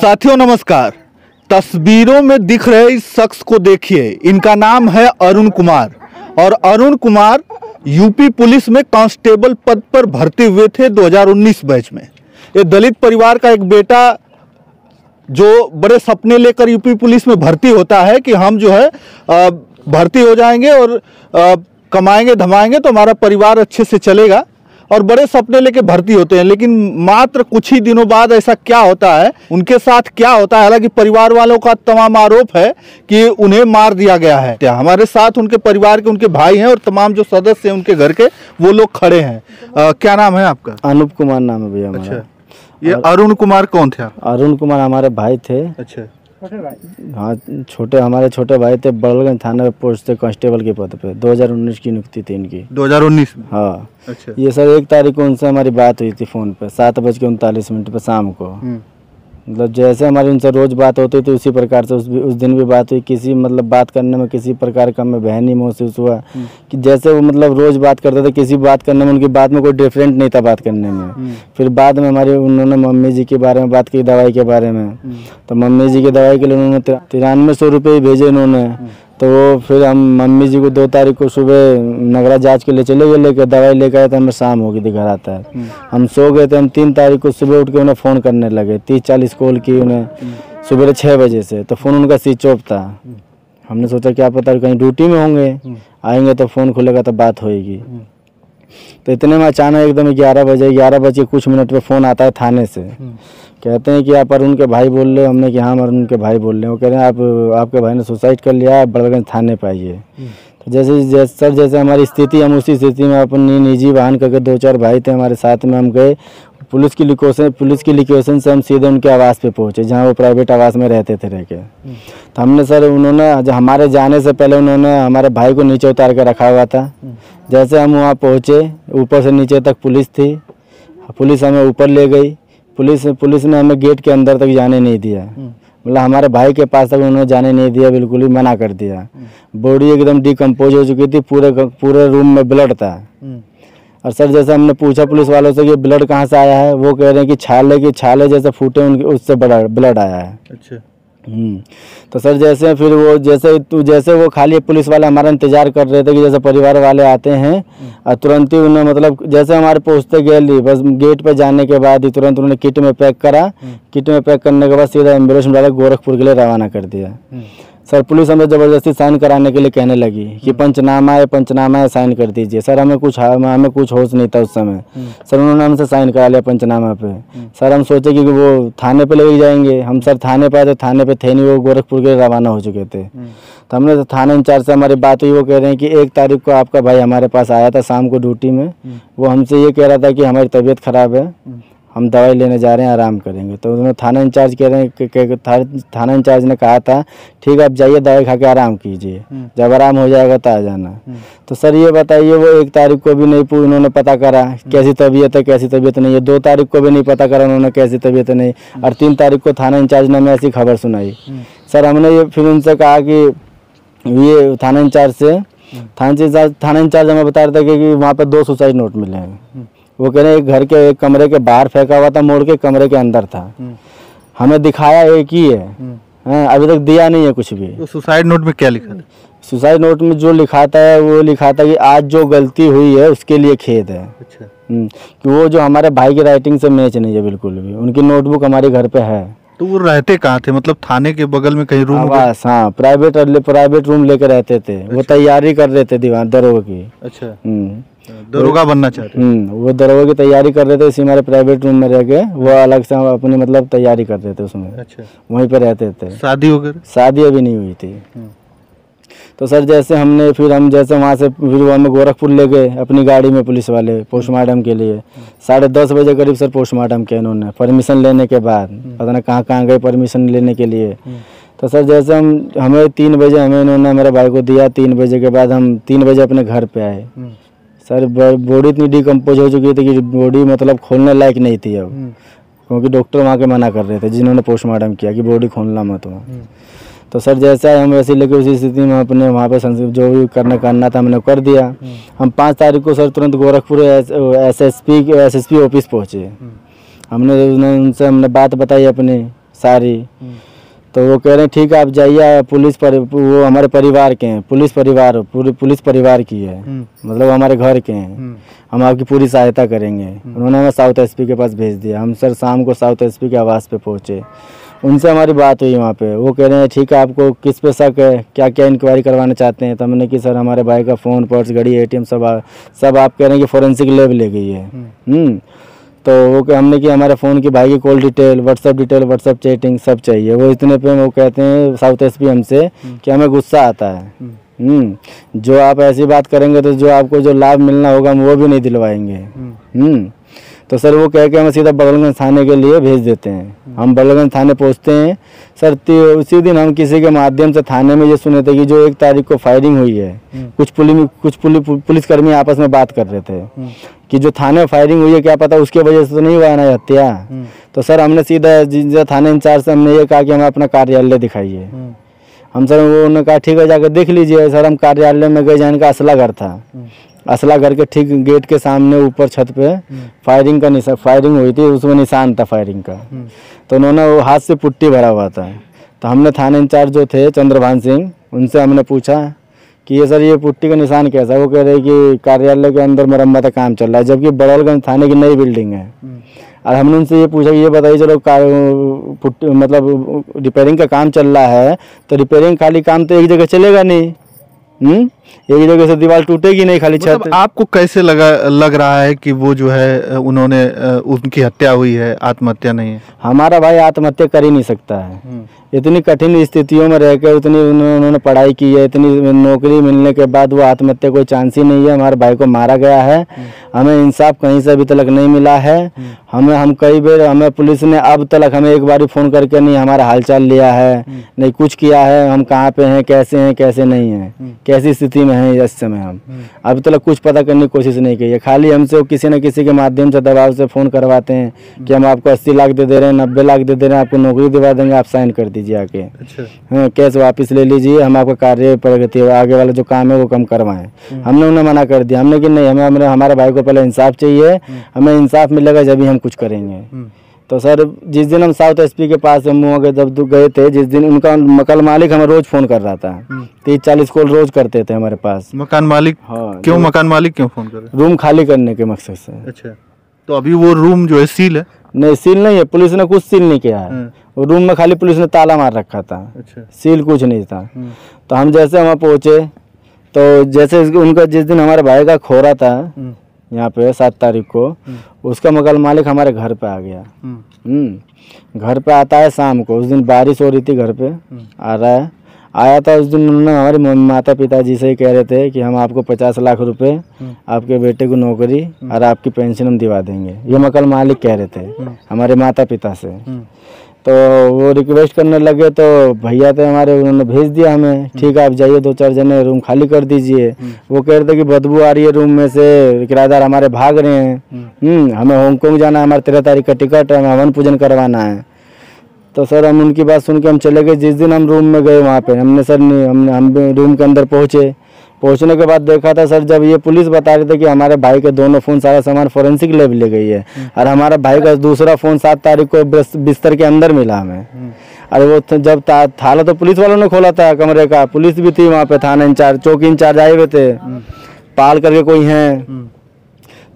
साथियों नमस्कार। तस्वीरों में दिख रहे इस शख्स को देखिए, इनका नाम है अरुण कुमार। और अरुण कुमार यूपी पुलिस में कांस्टेबल पद पर भर्ती हुए थे 2019 बैच में। ये दलित परिवार का एक बेटा जो बड़े सपने लेकर यूपी पुलिस में भर्ती होता है कि हम जो है भर्ती हो जाएंगे और कमाएंगे धमाएंगे तो हमारा परिवार अच्छे से चलेगा, और बड़े सपने लेके भर्ती होते हैं। लेकिन मात्र कुछ ही दिनों बाद ऐसा क्या होता है, उनके साथ क्या होता है। हालांकि परिवार वालों का तमाम आरोप है कि उन्हें मार दिया गया है। हमारे साथ उनके परिवार के उनके भाई हैं और तमाम जो सदस्य हैं उनके घर के, वो लोग खड़े हैं। क्या नाम है आपका? अनूप कुमार नाम है भैया। अच्छा, ये अरुण कुमार कौन थे? अरुण कुमार हमारे भाई थे। अच्छा, हाँ, छोटे हमारे छोटे भाई थे। बड़हलगंज थाना में पोस्ट थे कांस्टेबल के पद पे। 2019 की नियुक्ति थी इनकी। 2019? हाँ। अच्छा। ये सर 1 तारीख को उनसे हमारी बात हुई थी फ़ोन पे 7:39 पे शाम को। मतलब जैसे हमारी उनसे रोज़ बात होती थी उसी प्रकार से उस दिन भी बात हुई। किसी मतलब बात करने में किसी प्रकार का हमें बहन ही महसूस हुआ कि जैसे वो मतलब रोज़ बात करते थे, किसी बात करने में उनकी बात में कोई डिफरेंट नहीं था बात करने में। फिर बाद में हमारी उन्होंने मम्मी जी के बारे में बात की, दवाई के बारे में। तो मम्मी जी की दवाई के लिए उन्होंने 9300 रुपये भेजे इन्होंने। तो फिर हम मम्मी जी को 2 तारीख को सुबह नगरा जांच के लिए चले गए, लेकर दवाई लेकर आए थे। हमें शाम हो गई थी, घर आता है हम सो गए थे। हम 3 तारीख को सुबह उठ के उन्हें फ़ोन करने लगे। 30-40 कॉल की उन्हें सुबह 6 बजे से। तो फ़ोन उनका स्विच ऑफ था। हमने सोचा क्या पता कहीं ड्यूटी में होंगे, आएंगे तो फ़ोन खुलेगा तो बात होएगी। तो इतने में अचानक एकदम 11 बजे कुछ मिनट पे फ़ोन आता है थाने से। कहते हैं कि आप अरुण के भाई बोल रहे हो? हमने कि हाँ, हम अरुण के भाई बोल रहे हैं। वो कह रहे हैं आपके भाई ने सुसाइड कर लिया, आप बड़हलगंज थाने पे आइए। तो जैसे हमारी स्थिति, हम उसी स्थिति में अपनी निजी वाहन करके 2-4 भाई थे हमारे साथ में, हम गए। पुलिस की लोकेशन से हम सीधे उनके आवास पे पहुँचे, जहाँ वो प्राइवेट आवास में रहते थे रह के। तो हमने सर उन्होंने हमारे जाने से पहले उन्होंने हमारे भाई को नीचे उतार के रखा हुआ था। जैसे हम वहाँ पहुँचे, ऊपर से नीचे तक पुलिस थी। पुलिस हमें ऊपर ले गई। पुलिस ने हमें गेट के अंदर तक जाने नहीं दिया, मतलब हमारे भाई के पास तक उन्होंने जाने नहीं दिया, बिल्कुल ही मना कर दिया। बॉडी एकदम डिकम्पोज हो चुकी थी, पूरे रूम में ब्लड था। और सर जैसे हमने पूछा पुलिस वालों से कि ब्लड कहाँ से आया है, वो कह रहे हैं कि छाले जैसे फूटे उनके, उससे बड़ा ब्लड आया है। अच्छा। तो सर जैसे फिर वो जैसे वो खाली पुलिस वाले हमारा इंतजार कर रहे थे कि जैसे परिवार वाले आते हैं, और तुरंत ही उन्हें मतलब जैसे हमारे पहुँचते गए, बस गेट पे जाने के बाद ही तुरंत उन्होंने किट में पैक करा। किट में पैक करने के बाद सीधा एम्बुलेंस में डाला, गोरखपुर के लिए रवाना कर दिया। सर पुलिस हमें ज़बरदस्ती साइन कराने के लिए कहने लगी कि पंचनामा है साइन कर दीजिए। सर हमें कुछ होश नहीं था उस समय। सर उन्होंने हमसे साइन करा लिया पंचनामा पे। सर हम सोचे कि वो थाने पे ले जाएंगे। हम सर थाने पे आए तो थाने पे थे नहीं, वो गोरखपुर के रवाना हो चुके थे। तो हमने तो थाना इंचार्ज से हमारी बात हुई। वो कह रहे हैं कि 1 तारीख को आपका भाई हमारे पास आया था शाम को ड्यूटी में। वो हमसे ये कह रहा था कि हमारी तबीयत ख़राब है, हम दवाई लेने जा रहे हैं, आराम करेंगे। तो उन्होंने थाना इंचार्ज कह रहे हैं कि थाना इंचार्ज ने कहा था ठीक है आप जाइए, दवाई खा के आराम कीजिए, जब आराम हो जाएगा तो आ जाना। तो सर ये बताइए, वो 1 तारीख को भी नहीं उन्होंने पता करा कैसी तबीयत है कैसी तबीयत नहीं है, 2 तारीख को भी नहीं पता करा उन्होंने कैसी तबीयत नहीं, और 3 तारीख को थाना इंचार्ज ने हमें ऐसी खबर सुनाई। सर हमने ये फिर उनसे कहा कि ये थाना इंचार्ज हमें बता रहा था कि वहाँ पर 2 सुसाइड नोट मिले हैं। वो कह रहे हैं घर के एक कमरे के बाहर फेंका हुआ था, मोड़ के कमरे के अंदर था। हमें दिखाया एक ही है, अभी तक दिया नहीं है कुछ भी। तो सुसाइड नोट में क्या लिखा था? सुसाइड नोट में जो लिखाता है वो लिखाता है कि आज जो गलती हुई है उसके लिए खेद है। अच्छा। कि वो जो हमारे भाई की राइटिंग से मैच नहीं है बिल्कुल भी। उनकी नोटबुक हमारे घर पे है। तो वो रहते कहाँ थे, मतलब थाने के बगल में कहीं रूम? हाँ, प्राइवेट रूम लेकर रहते थे। वो तैयारी कर रहे थे दरोगा की। अच्छा, दरोगा बनना चाहते हैं। वो दरोगा की तैयारी कर रहे थे, इसी हमारे प्राइवेट रूम में रह के वो अलग से अपनी मतलब तैयारी कर रहे थे उसमें। अच्छा। वहीं पर रहते थे। शादी वगैरह? शादी अभी नहीं हुई थी। तो सर जैसे हमने फिर हम जैसे वहाँ से फिर वो हमें गोरखपुर ले गए अपनी गाड़ी में पुलिस वाले पोस्टमार्टम के लिए। 10:30 बजे करीब सर पोस्टमार्टम किया उन्होंने परमिशन लेने के बाद। पता नहीं कहाँ गए परमिशन लेने के लिए। तो सर जैसे हमें 3 बजे हमें इन्होंने मेरे भाई को दिया। 3 बजे के बाद हम 3 बजे अपने घर पर आए। सर बॉडी इतनी डिकम्पोज हो चुकी थी कि बॉडी मतलब खोलने लायक नहीं थी अब, क्योंकि डॉक्टर वहाँ के मना कर रहे थे जिन्होंने पोस्टमार्टम किया कि बॉडी खोलना मत वहाँ। तो सर जैसा हम वैसे लेके उसी स्थिति में अपने वहाँ पे जो भी करना था हमने कर दिया। हम 5 तारीख को सर तुरंत गोरखपुर एसएसपी ऑफिस पहुँचे। हमने उनसे हमने बात बताई अपनी। सारी। तो वो कह रहे हैं ठीक है आप जाइए, वो हमारे परिवार के हैं, पुलिस परिवार की है, मतलब हमारे घर के हैं, हम आपकी पूरी सहायता करेंगे। उन्होंने हमें साउथ एसपी के पास भेज दिया। हम सर शाम को साउथ एसपी के आवास पे पहुँचे, उनसे हमारी बात हुई वहाँ पे। वो कह रहे हैं ठीक है आपको किस पे शक है, क्या क्या इंक्वायरी करवाना चाहते हैं। तो हमने कि सर हमारे भाई का फ़ोन, पर्स, घड़ी, ATM सब आप कह रहे हैं कि फॉरेंसिक लैब ले गई है। तो वो हमने कि हमारे फ़ोन की भाई की कॉल डिटेल, व्हाट्सअप चैटिंग सब चाहिए। वो इतने पे वो कहते हैं साउथ एसपी हमसे कि हमें गुस्सा आता है, जो आप ऐसी बात करेंगे तो जो आपको जो लाभ मिलना होगा हम वो भी नहीं दिलवाएंगे। तो सर वो कह के हमें सीधा बड़हलगंज थाने के लिए भेज देते हैं। हम बड़हलगंज थाने पहुंचते हैं सर, उसी दिन हम किसी के माध्यम से थाने में ये सुने थे कि जो 1 तारीख को फायरिंग हुई है, कुछ पुलिसकर्मी आपस में बात कर रहे थे कि जो थाने में फायरिंग हुई है क्या पता उसके वजह से तो नहीं हुआ ना हत्या। तो सर हमने सीधा थाने इंचार्ज से हमने ये कहा कि हमें अपना कार्यालय दिखाइए। हम सर वो उन्होंने कहा ठीक है जाकर देख लीजिए। सर हम कार्यालय में गए, जाने का असला घर था। असला घर के ठीक गेट के सामने ऊपर छत पे फायरिंग का निशान, फायरिंग हुई थी उसमें निशान था फायरिंग का। तो उन्होंने वो हाथ से पुट्टी भरा हुआ था। तो हमने थाना इंचार्ज जो थे चंद्रभान सिंह, उनसे हमने पूछा कि ये सर ये पुट्टी का निशान कैसा है। वो कह रहे कि कार्यालय के अंदर मरम्मत का काम चल रहा है, जबकि बड़हलगंज थाने की नई बिल्डिंग है। और हमने उनसे ये पूछा कि ये बताइए चलो पुट्टी मतलब रिपेयरिंग का काम चल रहा है तो रिपेयरिंग खाली काम तो एक जगह चलेगा नहीं, एक जगह से दीवार टूटेगी नहीं खाली छत। मतलब आपको कैसे लग रहा है कि वो जो है उन्होंने उनकी हत्या हुई है, आत्महत्या नहीं है? हमारा भाई आत्महत्या कर ही नहीं सकता है, इतनी कठिन स्थितियों में रहकर, उतनी उन्होंने पढ़ाई की है, इतनी नौकरी मिलने के बाद वो आत्महत्या कोई चांस ही नहीं है। हमारे भाई को मारा गया है, हमें इंसाफ कहीं से अभी तक नहीं मिला है। हम कई बार हमें पुलिस ने अब तक हमें एक बार फ़ोन करके नहीं हमारा हालचाल लिया है, नहीं कुछ किया है, हम कहाँ पे हैं, कैसे नहीं हैं, कैसी स्थिति में हैं इस समय। हम अभी तक कुछ पता करने की कोशिश नहीं की है। खाली हमसे किसी न किसी के माध्यम से दबाव से फ़ोन करवाते हैं कि हम आपको 80 लाख दे रहे हैं, 90 लाख दे रहे हैं, आपको नौकरी दिवा देंगे, आप साइन कर दीजिए आके। हाँ, कैश वापस ले लीजिए, हम आपका कार्य प्रगति आगे वाला जो काम है वो कम करवाएं। हमने उन्हें मना कर दिया। हमने कि नहीं, हमें हमारे भाई को पहले इंसाफ चाहिए, हमें इंसाफ मिलेगा जब भी हम कुछ करेंगे। तो सर जिस दिन हम साउथ एसपी के पास हम जब गए थे, जिस दिन उनका मकान मालिक हमें रोज फोन कर रहा था, 30-40 कॉल रोज करते थे हमारे पास। मकान मालिक? हाँ, क्यों मकान मालिक क्यों फोन कर रहे हैं? रूम खाली करने के मकसद से। अच्छा, तो अभी वो रूम जो है सील है? नहीं, सील नहीं है, पुलिस ने कुछ सील नहीं किया है। वो रूम में खाली पुलिस ने ताला मार रखा था। अच्छा, सील कुछ नहीं था। तो हम जैसे वहाँ पहुँचे तो जैसे उनका जिस दिन हमारे भाई का खो रहा था यहाँ पे 7 तारीख को, उसका मकान मालिक हमारे घर पे आ गया। घर पे आता है शाम को, उस दिन बारिश हो रही थी, घर पे आ रहा है, आया था। उस दिन उन्होंने हमारे माता पिताजी से कह रहे थे कि हम आपको 50 लाख रुपए, आपके बेटे को नौकरी और आपकी पेंशन हम दिवा देंगे। ये मकान मालिक कह रहे थे हमारे माता पिता से। तो वो रिक्वेस्ट करने लगे तो भैया थे हमारे, उन्होंने भेज दिया हमें, ठीक है आप जाइए 2-4 जने रूम खाली कर दीजिए। वो कह रहे थे कि बदबू आ रही है रूम में से, किराएदार हमारे भाग रहे हैं, हमें हांगकांग जाना है, हमारे 13 तारीख का टिकट है, हमें हवन पूजन करवाना है। तो सर हम उनकी बात सुन के हम चले गए। जिस दिन हम रूम में गए वहाँ पर हमने सर हम रूम के अंदर पहुँचने के बाद देखा था सर, जब ये पुलिस बता रहे थे कि हमारे भाई के दोनों फ़ोन सारा सामान फॉरेंसिक लैब ले गई है, और हमारा भाई का दूसरा फ़ोन 7 तारीख को बिस्तर के अंदर मिला हमें। और वो जब थाला तो पुलिस वालों ने खोला था, कमरे का पुलिस भी थी वहाँ पे, थाना इंचार्ज, चौकी इंचार्ज आए हुए थे, पाल करके कोई हैं।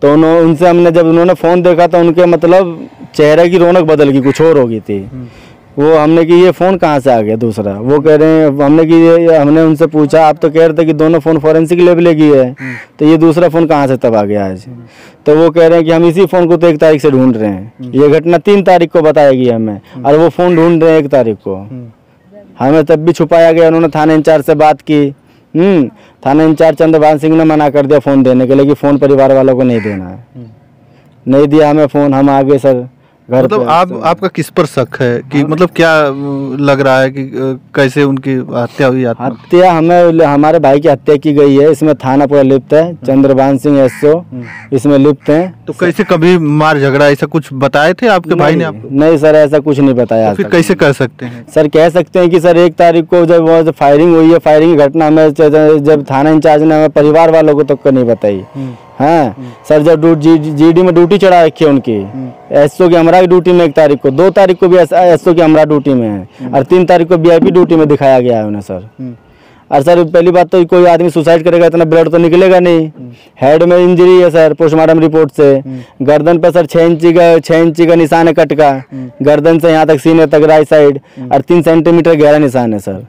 तो उनसे हमने जब उन्होंने फ़ोन देखा तो उनके मतलब चेहरे की रौनक बदल गई, कुछ और हो गई थी। वो हमने कि ये फ़ोन कहाँ से आ गया दूसरा? वो कह रहे हैं हमने उनसे पूछा आप तो कह रहे थे कि दोनों फ़ोन फॉरेंसिक लैब ले गई है, तो ये दूसरा फ़ोन कहाँ से तब आ गया आज? तो वो कह रहे हैं कि हम इसी फ़ोन को तो 1 तारीख से ढूंढ रहे हैं, ये घटना 3 तारीख को बताएगी हमें, और वो फ़ोन ढूंढ रहे हैं 1 तारीख को। हमें तब भी छुपाया गया। उन्होंने थाना इंचार्ज से बात की, थाना इंचार्ज चंद्रभान सिंह ने मना कर दिया फ़ोन देने के लिए कि फ़ोन परिवार वालों को नहीं देना है। नहीं दिया हमें फ़ोन, हम आ गए सर। मतलब आपका किस पर शक है कि मतलब क्या लग रहा है कि कैसे उनकी हत्या हुई? हत्या हमें हमारे भाई की हत्या की गई है, इसमें थाना पूरा लिप्त है, चंद्रभान सिंह SO इसमें लिप्त हैं। तो कैसे कभी मार झगड़ा ऐसा कुछ बताए थे आपके भाई ने आपको? नहीं सर, ऐसा कुछ नहीं बताया। फिर कैसे कह सकते हैं सर? कह सकते हैं कि सर 1 तारीख को जब फायरिंग हुई है, फायरिंग की घटना हमें जब थाना इंचार्ज ने हमें परिवार वालों को तक नहीं बताई, हैं सर, जब जीडी में ड्यूटी चढ़ा रखी है उनकी, एसओ की हमरा की ड्यूटी में 1 तारीख को, 2 तारीख को भी एसओ की हमरा ड्यूटी में है और 3 तारीख को वीआईपी ड्यूटी में दिखाया गया है उन्हें सर। और सर पहली बात तो कोई आदमी सुसाइड करेगा इतना ब्लड तो निकलेगा नहीं, हेड में इंजरी है सर पोस्टमार्टम रिपोर्ट से, गर्दन पर सर 6 इंची का निशान है कट का, गर्दन से यहाँ तक सीने तक राइट साइड, और 3 सेंटीमीटर गहरा निशान है सर।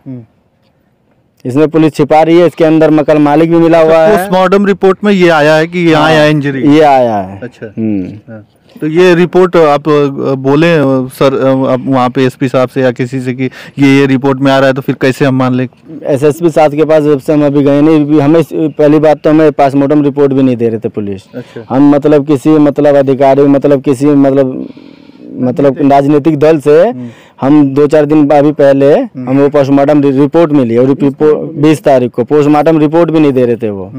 इसमें पुलिस छिपा रही है, इसके अंदर मकान मालिक भी मिला हुआ है। पोस्टमार्टम रिपोर्ट में ये आया है कि यहाँ आया इंजरी, ये आया है। अच्छा, तो ये रिपोर्ट आप बोले सर आप वहाँ पे एसपी साहब से या किसी से कि ये रिपोर्ट में आ रहा है, तो फिर कैसे हम मान लें? एसएसपी साहब के पास जब से हम अभी गए नहीं, हमें पहली बात तो हमें पोस्टमार्टम रिपोर्ट भी नहीं दे रहे थे पुलिस। अच्छा। हम मतलब किसी मतलब अधिकारी मतलब किसी मतलब राजनीतिक दल से हम 2-4 दिन अभी पहले हम वो पोस्टमार्टम रिपोर्ट मिली और 20 तारीख को पोस्टमार्टम रिपोर्ट भी नहीं दे रहे थे वो।